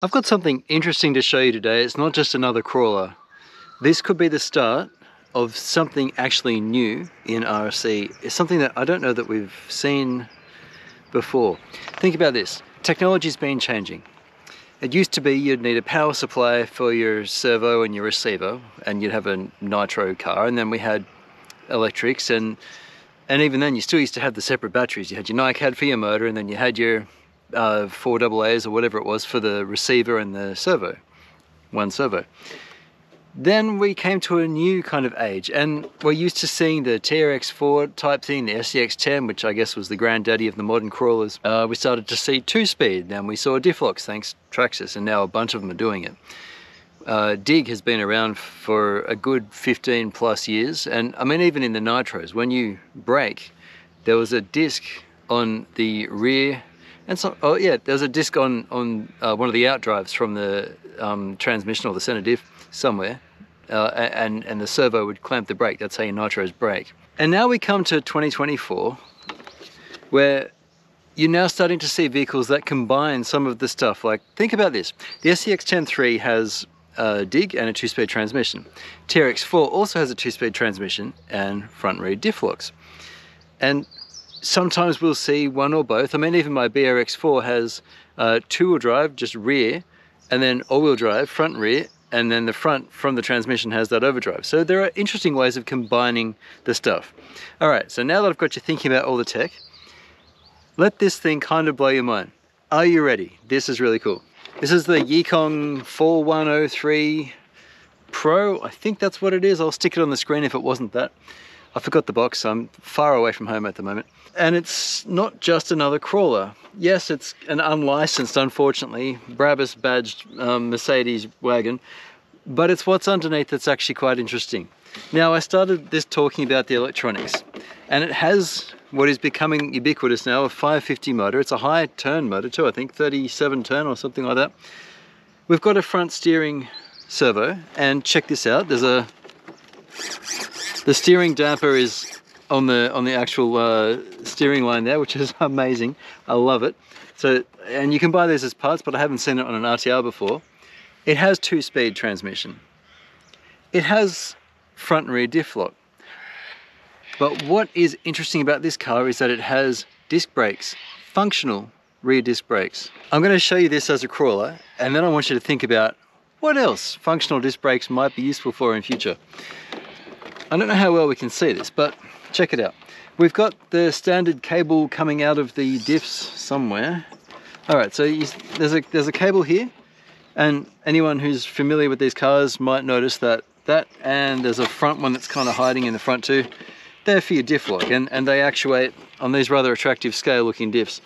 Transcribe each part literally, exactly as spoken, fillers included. I've got something interesting to show you today. It's not just another crawler. This could be the start of something actually new in R C. It's something that I don't know that we've seen before. Think about this. Technology's been changing. It used to be you'd need a power supply for your servo and your receiver, and you'd have a nitro car, and then we had electrics, and and even then you still used to have the separate batteries. You had your NiCad for your motor, and then you had your uh, four double A's or whatever it was for the receiver and the servo, one servo. Then we came to a new kind of age, and we're used to seeing the T R X four type thing, the S C X ten, which I guess was the granddaddy of the modern crawlers. Uh, we started to see two-speed, then we saw diff-locks, thanks Traxxas, and now a bunch of them are doing it. Uh, Dig has been around for a good fifteen plus years, and I mean even in the nitros, when you brake, there was a disc on the rear, and so, oh yeah, there was a disc on, on uh, one of the outdrives from the um, transmission or the center diff, somewhere, uh, and, and the servo would clamp the brake. That's how your nitros brake. And now we come to twenty twenty-four, where you're now starting to see vehicles that combine some of the stuff. Like, think about this. The S C X ten three has a dig and a two-speed transmission. T R X four also has a two-speed transmission and front rear diff locks. And sometimes we'll see one or both. I mean, even my B R X four has uh, two-wheel drive, just rear, and then all-wheel drive, front rear, and then the front from the transmission has that overdrive. So there are interesting ways of combining the stuff. All right, so now that I've got you thinking about all the tech, let this thing kind of blow your mind. Are you ready? This is really cool. This is the Yikong forty-one oh three Pro. I think that's what it is. I'll stick it on the screen if it wasn't that. I forgot the box, so I'm far away from home at the moment. And it's not just another crawler. Yes, it's an unlicensed, unfortunately, Brabus badged um, Mercedes wagon, but it's what's underneath that's actually quite interesting. Now, I started this talking about the electronics, and it has what is becoming ubiquitous now, a five fifty motor. It's a high turn motor too, I think, thirty-seven turn or something like that. We've got a front steering servo, and check this out, there's a The steering damper is on the on the actual uh, steering line there, which is amazing. I love it. So, and you can buy these as parts, but I haven't seen it on an R T R before. It has two-speed transmission. It has front and rear diff lock. But what is interesting about this car is that it has disc brakes, functional rear disc brakes. I'm going to show you this as a crawler, and then I want you to think about what else functional disc brakes might be useful for in future. I don't know how well we can see this, but check it out. We've got the standard cable coming out of the diffs somewhere. All right, so you, there's a there's a cable here, and anyone who's familiar with these cars might notice that that and there's a front one that's kind of hiding in the front too. They're for your diff lock, and and they actuate on these rather attractive scale-looking diffs.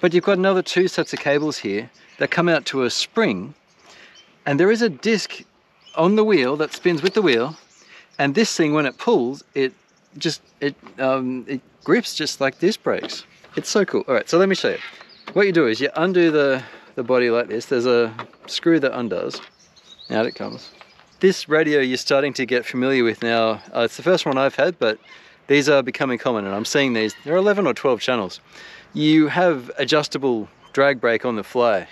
But you've got another two sets of cables here that come out to a spring, and there is a disc on the wheel that spins with the wheel. And this thing, when it pulls, it just, it, um, it grips just like disc brakes. It's so cool. All right, so let me show you. What you do is you undo the, the body like this. There's a screw that undoes. Out it comes. This radio you're starting to get familiar with now. Uh, it's the first one I've had, but these are becoming common, and I'm seeing these. There are eleven or twelve channels. You have adjustable drag brake on the fly,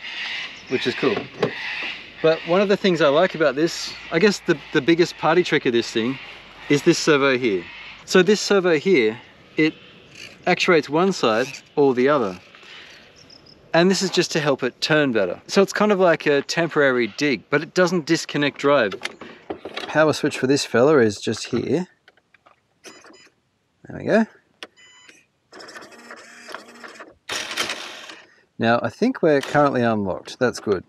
which is cool. But one of the things I like about this, I guess the, the biggest party trick of this thing, is this servo here. So this servo here, it actuates one side or the other. And this is just to help it turn better. So it's kind of like a temporary dig, but it doesn't disconnect drive. Power switch for this fella is just here. There we go. Now I think we're currently unlocked, that's good.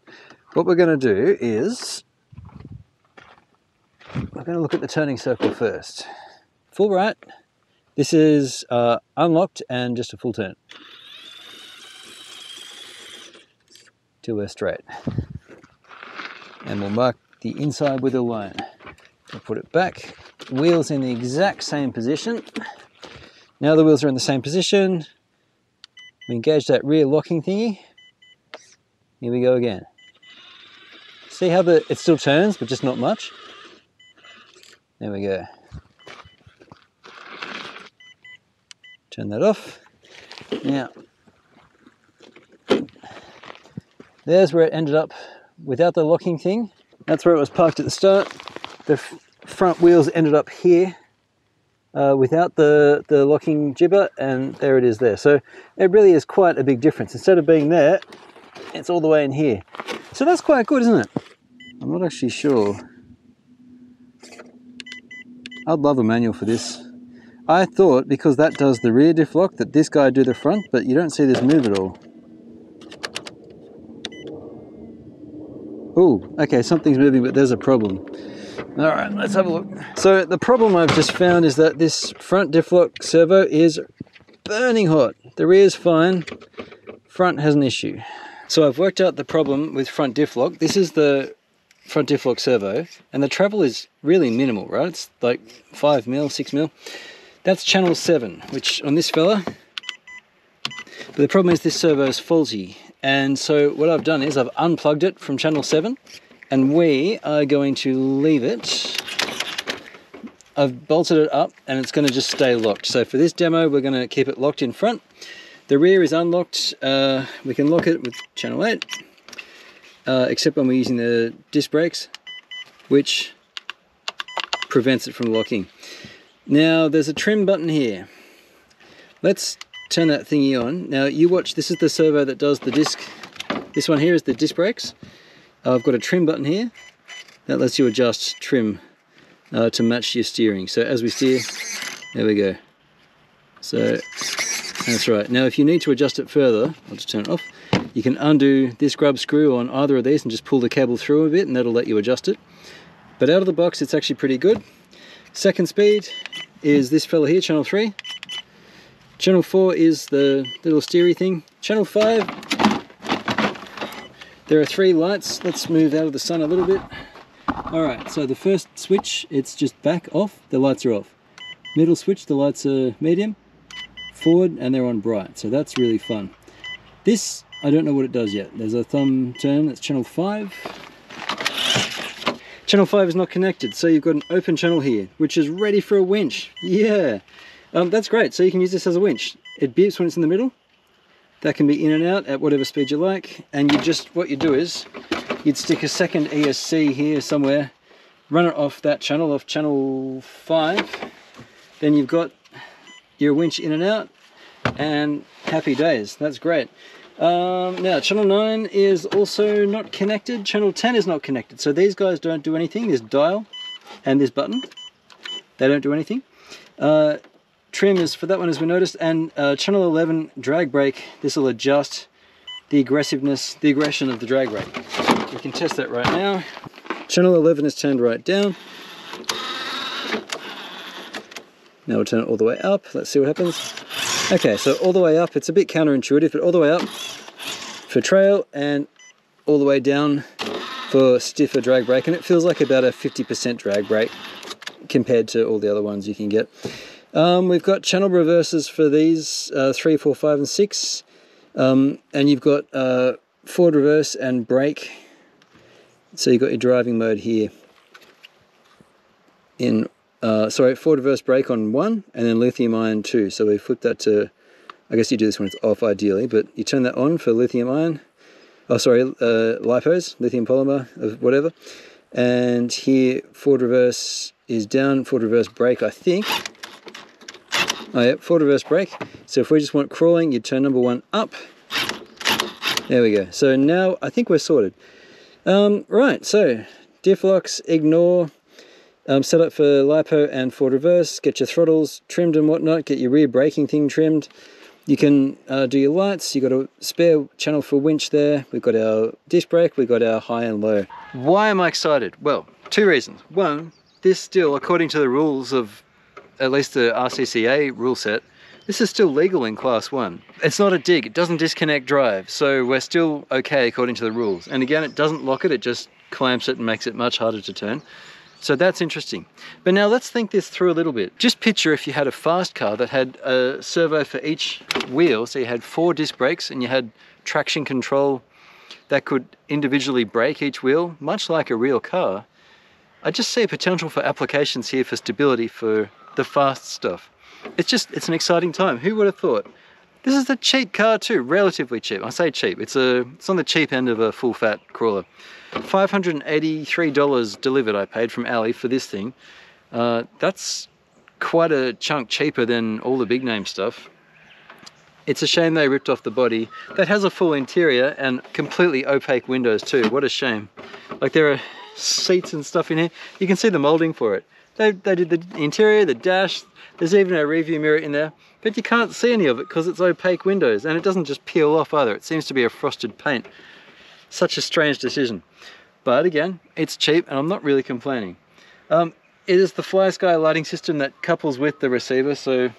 What we're going to do is, we're going to look at the turning circle first. Full right, this is uh, unlocked and just a full turn. Till we're straight. And we'll mark the inside with a line. We'll put it back, wheels in the exact same position. Now the wheels are in the same position. We engage that rear locking thingy. Here we go again. See how the, it still turns, but just not much. There we go. Turn that off. Now, there's where it ended up without the locking thing. That's where it was parked at the start. The front wheels ended up here uh, without the, the locking jibber, and there it is there. So it really is quite a big difference. Instead of being there, it's all the way in here. So that's quite good, isn't it? I'm not actually sure. I'd love a manual for this. I thought, because that does the rear diff lock, that this guy do the front, but you don't see this move at all. Ooh, okay, something's moving, but there's a problem. All right, let's have a look. So the problem I've just found is that this front diff lock servo is burning hot. The rear's fine, front has an issue. So I've worked out the problem with front diff lock. This is the front diff lock servo, and the travel is really minimal, right? It's like five mil, six mil. That's channel seven, which on this fella, but the problem is this servo is faulty. And so what I've done is I've unplugged it from channel seven, and we are going to leave it. I've bolted it up and it's gonna just stay locked. So for this demo, we're gonna keep it locked in front. The rear is unlocked. Uh, we can lock it with channel eight, uh, except when we're using the disc brakes, which prevents it from locking. Now there's a trim button here. Let's turn that thingy on. Now you watch, this is the servo that does the disc. This one here is the disc brakes. I've got a trim button here. That lets you adjust trim uh, to match your steering. So as we steer, there we go. So that's right. Now if you need to adjust it further, I'll just turn it off. You can undo this grub screw on either of these and just pull the cable through a bit, and that'll let you adjust it. But out of the box, it's actually pretty good. Second speed is this fella here, channel three. Channel four is the little steery thing. Channel five, there are three lights. Let's move out of the sun a little bit. All right, so the first switch, it's just back off, the lights are off. Middle switch, the lights are medium, forward, and they're on bright. So that's really fun. This, I don't know what it does yet. There's a thumb turn, that's channel five. Channel five is not connected, so you've got an open channel here, which is ready for a winch. Yeah, um, that's great. So you can use this as a winch. It beeps when it's in the middle. That can be in and out at whatever speed you like. And you just, what you do is, you'd stick a second E S C here somewhere, run it off that channel, off channel five. Then you've got your winch in and out, and happy days. That's great. Um, now channel nine is also not connected, channel ten is not connected, so these guys don't do anything. This dial and this button, they don't do anything. Uh, trim is for that one, as we noticed, and uh, channel eleven drag brake, this will adjust the aggressiveness, the aggression of the drag brake. We can test that right now. Channel eleven is turned right down. Now we'll turn it all the way up, let's see what happens. Okay, so all the way up, it's a bit counterintuitive, but all the way up for trail and all the way down for stiffer drag brake, and it feels like about a fifty percent drag brake compared to all the other ones you can get. Um, we've got channel reverses for these, uh, three, four, five, and six, um, and you've got uh, forward reverse and brake, so you've got your driving mode here in Uh, sorry, forward reverse brake on one, and then lithium ion two. So we flip that to, I guess you do this when it's off ideally, but you turn that on for lithium ion. Oh, sorry, uh, lipos, lithium polymer, whatever. And here, forward reverse is down, forward reverse brake, I think. Oh yeah, forward reverse brake. So if we just want crawling, you turn number one up. There we go. So now I think we're sorted. Um, right, so diff locks, ignore. Um, set up for lipo and forward reverse, get your throttles trimmed and whatnot, get your rear braking thing trimmed. You can uh, do your lights, you've got a spare channel for winch there, we've got our disc brake, we've got our high and low. Why am I excited? Well, two reasons. One, this still, according to the rules of at least the R C C A rule set, this is still legal in class one. It's not a dig, it doesn't disconnect drive, so we're still okay according to the rules. And again, it doesn't lock it, it just clamps it and makes it much harder to turn. So that's interesting. But now let's think this through a little bit. Just picture if you had a fast car that had a servo for each wheel, so you had four disc brakes and you had traction control that could individually brake each wheel, much like a real car. I just see a potential for applications here for stability for the fast stuff. It's just, it's an exciting time. Who would have thought This is a cheap car too, relatively cheap. I say cheap, it's a it's on the cheap end of a full fat crawler. five hundred eighty-three dollars delivered I paid from Ali for this thing. Uh, that's quite a chunk cheaper than all the big name stuff. It's a shame they ripped off the body. That has a full interior and completely opaque windows too. What a shame. Like, there are seats and stuff in here. You can see the molding for it. They, they did the interior, the dash. There's even a rearview mirror in there, but you can't see any of it because it's opaque windows, and it doesn't just peel off either. It seems to be a frosted paint. Such a strange decision. But again, it's cheap and I'm not really complaining. Um, it is the Flysky lighting system that couples with the receiver, so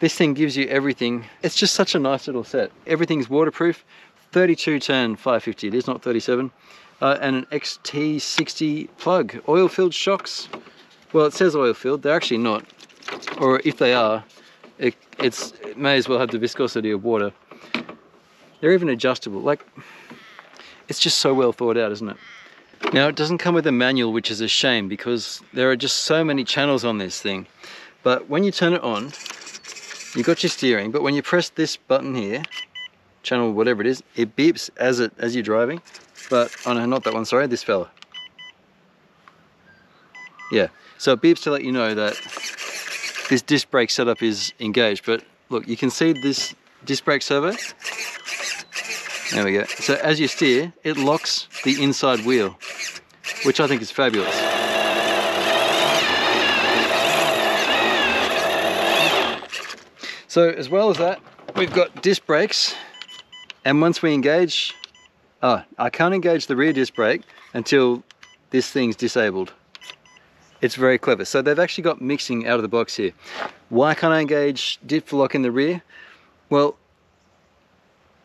this thing gives you everything. It's just such a nice little set. Everything's waterproof. thirty-two turn five fifty, it is, not thirty-seven. Uh, and an X T sixty plug. Oil-filled shocks. Well, it says oil-filled, they're actually not. Or if they are, it, it's, it may as well have the viscosity of water. They're even adjustable. Like, it's just so well thought out, isn't it? Now, it doesn't come with a manual, which is a shame, because there are just so many channels on this thing. But when you turn it on, you've got your steering, but when you press this button here, channel whatever it is, it beeps as it as you're driving. But, oh no, not that one, sorry, this fella. Yeah, so it beeps to let you know that this disc brake setup is engaged. But look, you can see this disc brake servo. There we go. So as you steer, it locks the inside wheel, which I think is fabulous. So as well as that, we've got disc brakes. And once we engage, oh, I can't engage the rear disc brake until this thing's disabled. It's very clever. So they've actually got mixing out of the box here. Why can't I engage diff lock in the rear? Well,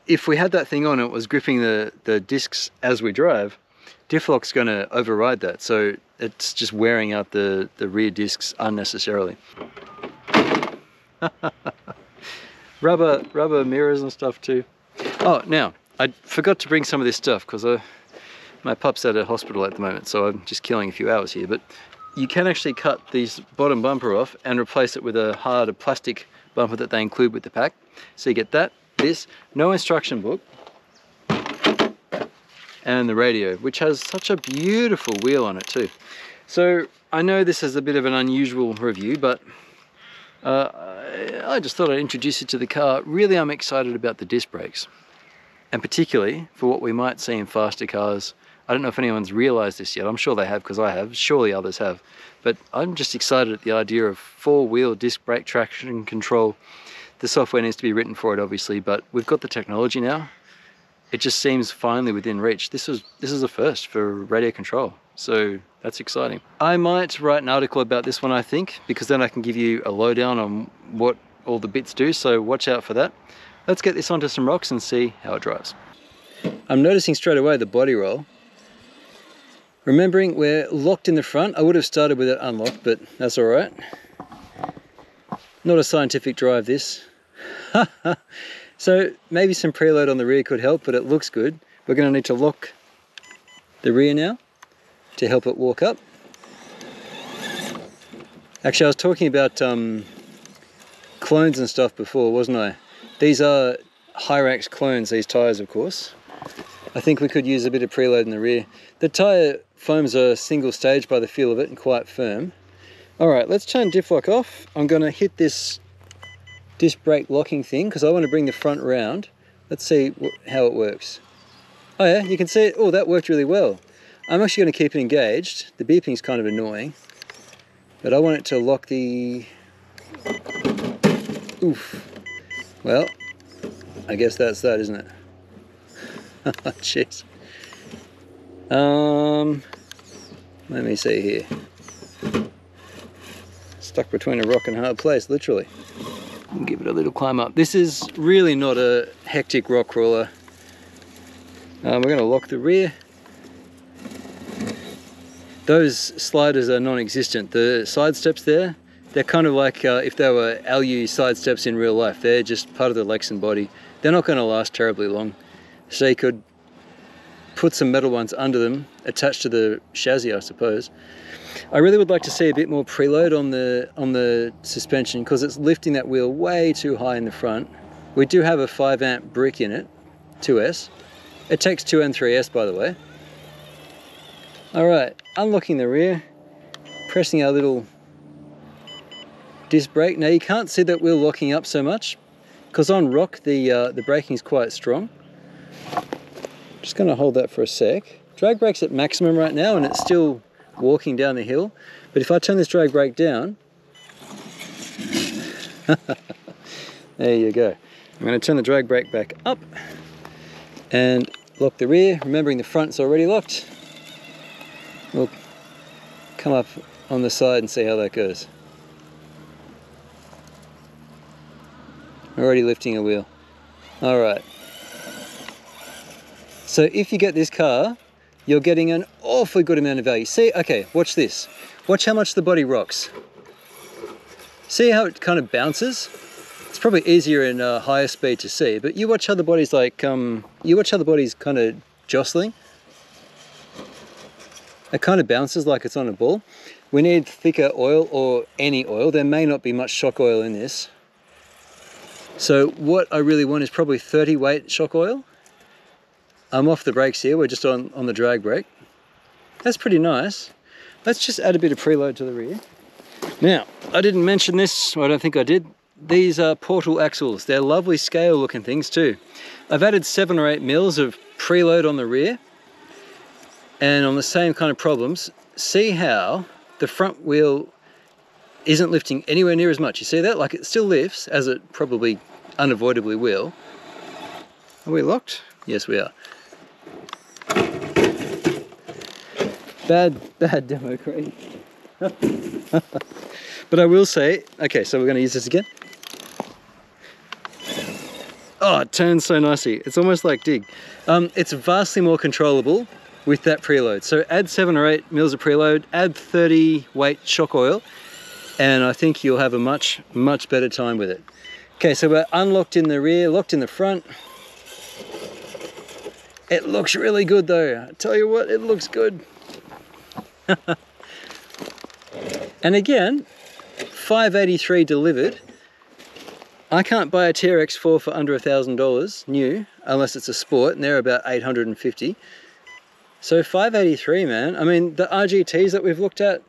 if we had that thing on, it was gripping the, the discs as we drive, diff lock's gonna override that. So it's just wearing out the, the rear discs unnecessarily. rubber, rubber mirrors and stuff too. Oh, now, I forgot to bring some of this stuff because my pup's at a hospital at the moment, so I'm just killing a few hours here. But you can actually cut these bottom bumper off and replace it with a harder plastic bumper that they include with the pack. So you get that, this, no instruction book, and the radio, which has such a beautiful wheel on it too. So I know this is a bit of an unusual review, but uh, I just thought I'd introduce you to the car. Really, I'm excited about the disc brakes, and particularly for what we might see in faster cars. I don't know if anyone's realized this yet. I'm sure they have, because I have, surely others have. But I'm just excited at the idea of four-wheel disc brake traction control. The software needs to be written for it, obviously, but we've got the technology now. It just seems finally within reach. This is, this is a first for radio control, so that's exciting. I might write an article about this one, I think, because then I can give you a lowdown on what all the bits do, so watch out for that. Let's get this onto some rocks and see how it drives. I'm noticing straight away the body roll. Remembering we're locked in the front, I would have started with it unlocked, but that's all right. Not a scientific drive, this. So maybe some preload on the rear could help, but it looks good. We're gonna need to lock the rear now to help it walk up. Actually, I was talking about um, clones and stuff before, wasn't I? These are Hyrax clones, these tires, of course. I think we could use a bit of preload in the rear. The tyre foams are single stage by the feel of it and quite firm. All right, let's turn diff lock off. I'm gonna hit this disc brake locking thing because I want to bring the front round. Let's see how it works. Oh yeah, you can see it. Oh, that worked really well. I'm actually gonna keep it engaged. The beeping's kind of annoying, but I want it to lock the, oof. Well, I guess that's that, isn't it? Jeez. Um, let me see here. Stuck between a rock and a hard place, literally. I'll give it a little climb up. This is really not a hectic rock crawler. Um, we're going to lock the rear. Those sliders are non-existent. The side steps there, they're kind of like uh, if they were Alu side steps in real life. They're just part of the Lexan body. They're not going to last terribly long. So you could put some metal ones under them, attached to the chassis, I suppose. I really would like to see a bit more preload on the on the suspension, because it's lifting that wheel way too high in the front. We do have a five amp brick in it, two S. It takes two and three S, by the way. All right, unlocking the rear, pressing our little disc brake. Now you can't see that we're locking up so much because on rock the, uh, the braking is quite strong. Just gonna hold that for a sec. Drag brake's at maximum right now and it's still walking down the hill. But if I turn this drag brake down, there you go. I'm gonna turn the drag brake back up and lock the rear, remembering the front's already locked. We'll come up on the side and see how that goes. Already lifting a wheel. All right. So if you get this car, you're getting an awfully good amount of value. See, okay, watch this. Watch how much the body rocks. See how it kind of bounces? It's probably easier in uh, higher speed to see, but you watch how the body's like, um, you watch how the body's kind of jostling. It kind of bounces like it's on a ball. We need thicker oil, or any oil. There may not be much shock oil in this. So what I really want is probably thirty weight shock oil. I'm off the brakes here, we're just on, on the drag brake. That's pretty nice. Let's just add a bit of preload to the rear. Now, I didn't mention this, well, I don't think I did. These are portal axles. They're lovely scale looking things too. I've added seven or eight mils of preload on the rear and on the same kind of problems. See how the front wheel isn't lifting anywhere near as much. You see that? Like it still lifts, as it probably unavoidably will. Are we locked? Yes, we are. Bad, bad demo, Craig. But I will say, okay, so we're gonna use this again. Oh, it turns so nicely. It's almost like dig. Um, it's vastly more controllable with that preload. So add seven or eight mils of preload, add thirty weight shock oil, and I think you'll have a much, much better time with it. Okay, so we're unlocked in the rear, locked in the front. It looks really good though. I tell you what, it looks good. And again, five eighty-three delivered. I can't buy a T R X four for under a thousand dollars new, unless it's a sport, and they're about eight hundred and fifty. So five eighty-three, man. I mean, the R G Ts that we've looked at,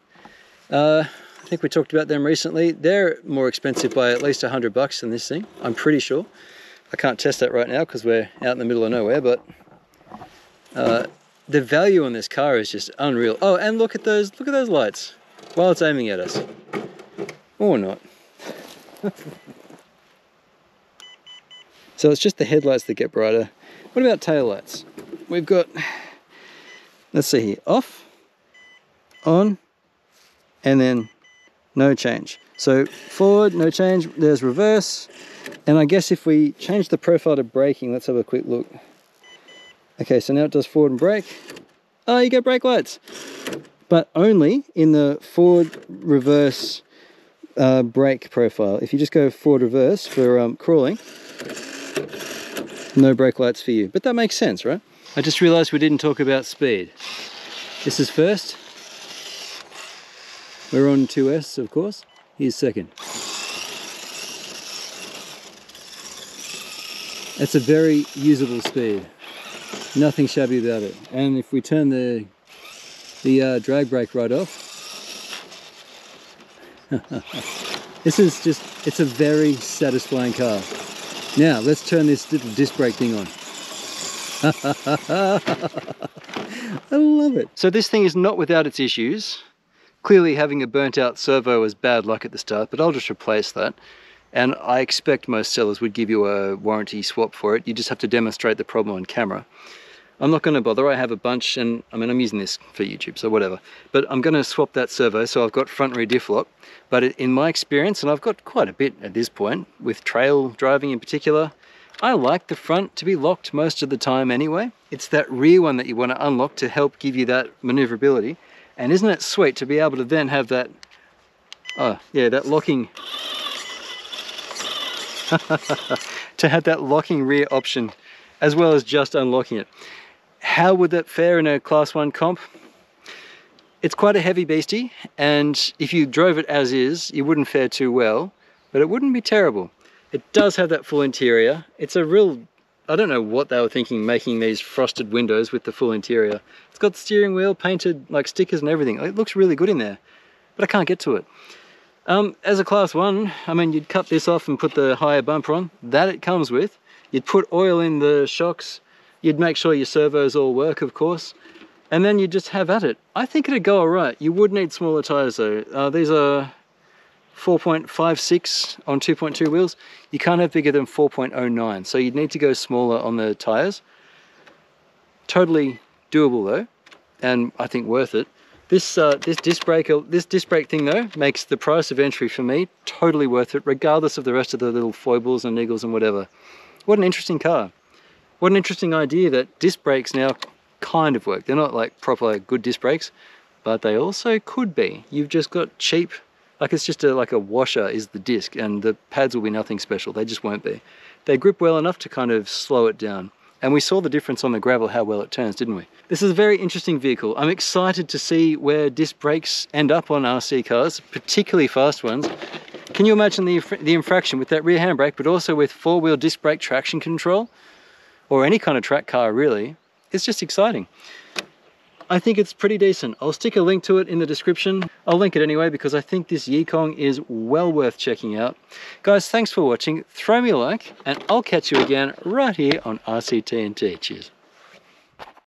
uh, I think we talked about them recently. They're more expensive by at least a hundred bucks than this thing, I'm pretty sure. I can't test that right now because we're out in the middle of nowhere, but uh, the value on this car is just unreal. Oh, and look at those, look at those lights while it's aiming at us. Or not. So it's just the headlights that get brighter. What about tail lights? We've got, let's see here, off, on, and then no change. So forward, no change, there's reverse. And I guess if we change the profile to braking, let's have a quick look. Okay, so now it does forward and brake. Oh, you get brake lights. But only in the forward, reverse, uh, brake profile. If you just go forward, reverse for um, crawling, no brake lights for you. But that makes sense, right? I just realized we didn't talk about speed. This is first. We're on two S, of course. Here's second. That's a very usable speed. Nothing shabby about it. And if we turn the the uh, drag brake right off, this is just, it's a very satisfying car. Now let's turn this little disc brake thing on. I love it. So this thing is not without its issues. Clearly having a burnt out servo is bad luck at the start, but I'll just replace that. And I expect most sellers would give you a warranty swap for it. You just have to demonstrate the problem on camera. I'm not gonna bother, I have a bunch, and I mean, I'm using this for YouTube, so whatever. But I'm gonna swap that servo, so I've got front rear diff lock. But in my experience, and I've got quite a bit at this point, with trail driving in particular, I like the front to be locked most of the time anyway. It's that rear one that you wanna unlock to help give you that maneuverability. And isn't it sweet to be able to then have that, oh yeah, that locking, to have that locking rear option, as well as just unlocking it. How would that fare in a class one comp? It's quite a heavy beastie, and if you drove it as is, you wouldn't fare too well, but it wouldn't be terrible. It does have that full interior. It's a real, I don't know what they were thinking making these frosted windows with the full interior. It's got the steering wheel painted like stickers and everything. It looks really good in there, but I can't get to it. Um, as a class one, I mean, you'd cut this off and put the higher bumper on. That it comes with. You'd put oil in the shocks. You'd make sure your servos all work, of course. And then you just have at it. I think it'd go all right. You would need smaller tyres though. Uh, these are four point five six on two point two wheels. You can't have bigger than four point oh nine. So you'd need to go smaller on the tyres. Totally doable though. And I think worth it. This, uh, this, disc brake, this disc brake thing though makes the price of entry for me totally worth it, regardless of the rest of the little foibles and niggles and whatever. What an interesting car. What an interesting idea that disc brakes now kind of work. They're not like proper good disc brakes, but they also could be. You've just got cheap, like it's just a, like a washer is the disc and the pads will be nothing special. They just won't be. They grip well enough to kind of slow it down. And we saw the difference on the gravel, how well it turns, didn't we? This is a very interesting vehicle. I'm excited to see where disc brakes end up on R C cars, particularly fast ones. Can you imagine the, the infraction with that rear handbrake, but also with four-wheel disc brake traction control? Or any kind of track car, really. It's just exciting. I think it's pretty decent. I'll stick a link to it in the description. I'll link it anyway because I think this Yikong is well worth checking out. Guys, thanks for watching. Throw me a like and I'll catch you again right here on R C T N T. Cheers.